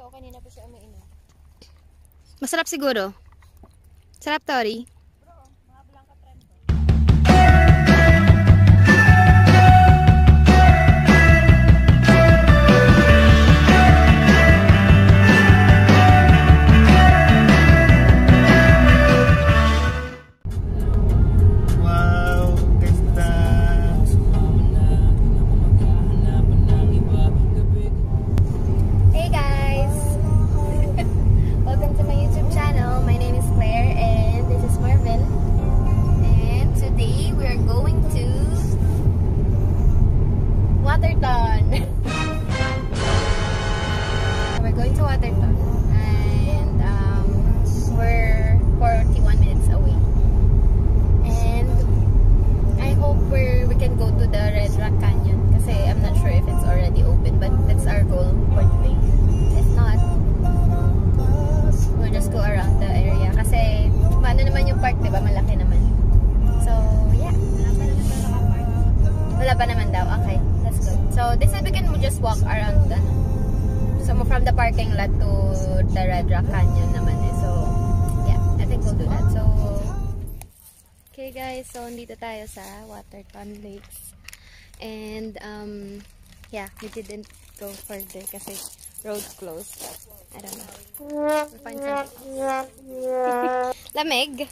siya. O, kanina pa siya umiinom. Masarap siguro. Sarap, Tori. Parking lot to the Red Rock Canyon naman eh. So, yeah, I think we'll do that. So, okay guys, so dito tayo sa Watertown Lakes. And, yeah, we didn't go further kasi road closed. I don't know. We'll find something else. Lamig!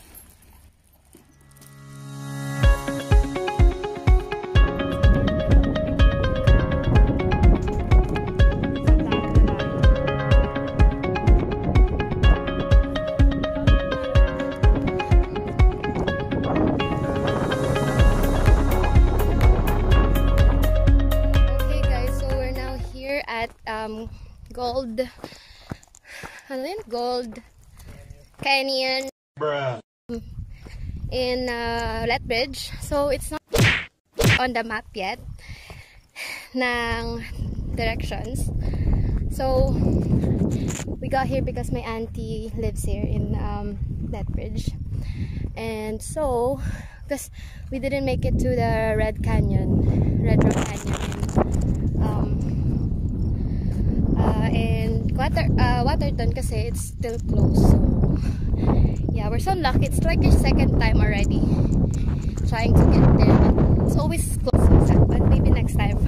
Gold Canyon in Lethbridge. So it's not on the map yet ng directions. So we got here because my auntie lives here in Lethbridge, and so because we didn't make it to the Red Rock Canyon Waterton kasi it's still close. So yeah, we're so lucky. It's like your second time already trying to get there. It's always close, but maybe next time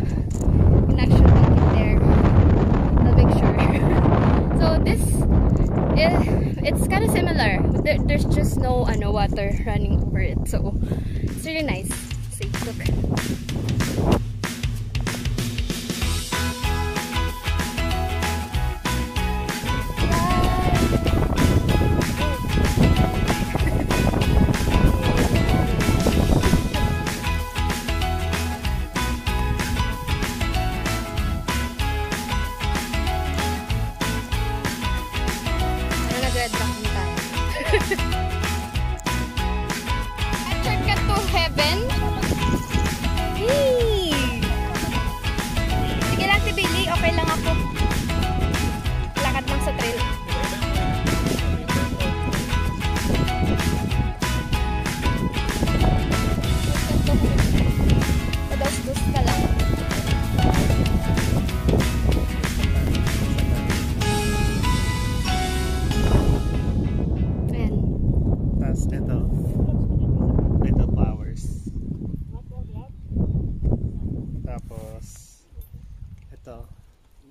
we can actually make it there. I'll make sure. So this it's kind of similar. There's just no water running over it. So it's really nice. See, super.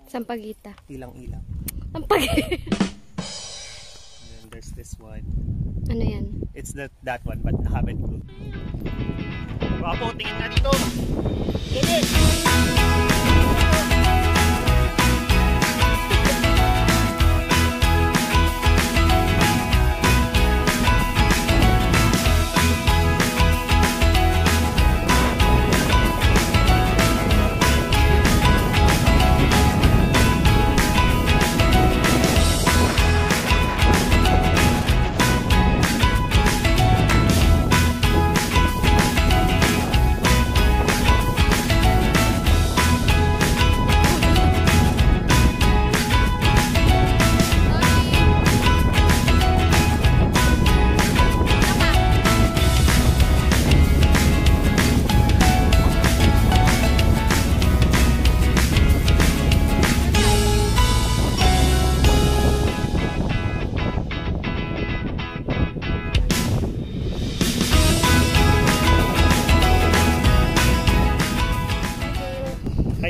Sampagita ilang-ilang. And then there's this one. Ano yan? It's that one, but I haven't moved. Wapo, tingin na dito. Get it!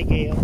Sampagita.